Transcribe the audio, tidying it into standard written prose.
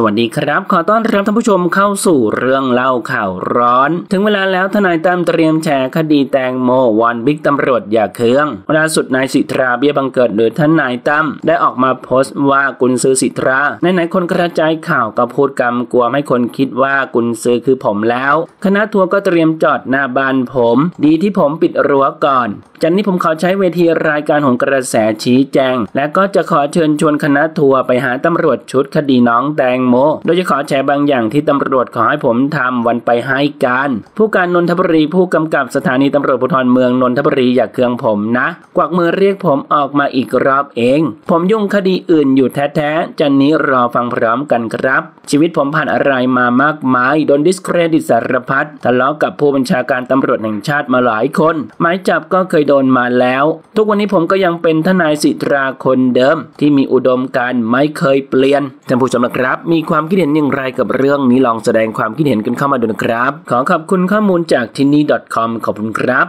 สวัสดีครับขอต้อนรับท่านผู้ชมเข้าสู่เรื่องเล่าข่าวร้อนถึงเวลาแล้วทนายตั้มเตรียมแชร์คดีแตงโมวอนบิ๊กตำรวจอย่าเคืองล่าสุดนายสิทธาเบี้ยบังเกิดหรือทนายตั้มได้ออกมาโพสต์ว่ากุญซือสิทธาไหนๆคนกระจายข่าวก็พูดกำกวมให้คนคิดว่ากุญซือคือผมแล้วคณะทัวร์ก็เตรียมจอดหน้าบ้านผมดีที่ผมปิดรั้วก่อนจากนี้ผมขอใช้เวทีรายการของกระแสชี้แจงและก็จะขอเชิญชวนคณะทัวร์ไปหาตำรวจชุดคดีน้องแตงโมโดยจะขอแชร์บางอย่างที่ตำรวจขอให้ผมทำวันไปให้การผู้การนนทบุรีผู้กำกับสถานีตำรวจภูธรเมืองนนทบุรีอย่าเคืองผมนะกวักมือเรียกผมออกมาอีกรอบเองผมยุ่งคดีอื่นอยู่แท้ๆจันนี้รอฟังพร้อมกันครับชีวิตผมผ่านอะไรมามากมายโดนดิสเครดิตสารพัดทะเลาะกับผู้บัญชาการตำรวจแห่งชาติมาหลายคนหมายจับก็เคยโดนมาแล้วทุกวันนี้ผมก็ยังเป็นทนายสิทธาคนเดิมที่มีอุดมการณ์ไม่เคยเปลี่ยนท่านผู้ชมนะครับมีความคิดเห็นอย่างไรกับเรื่องนี้ลองแสดงความคิดเห็นกันเข้ามาดูนะครับขอขอบคุณข้อมูลจากที่นี่.com ขอบคุณครับ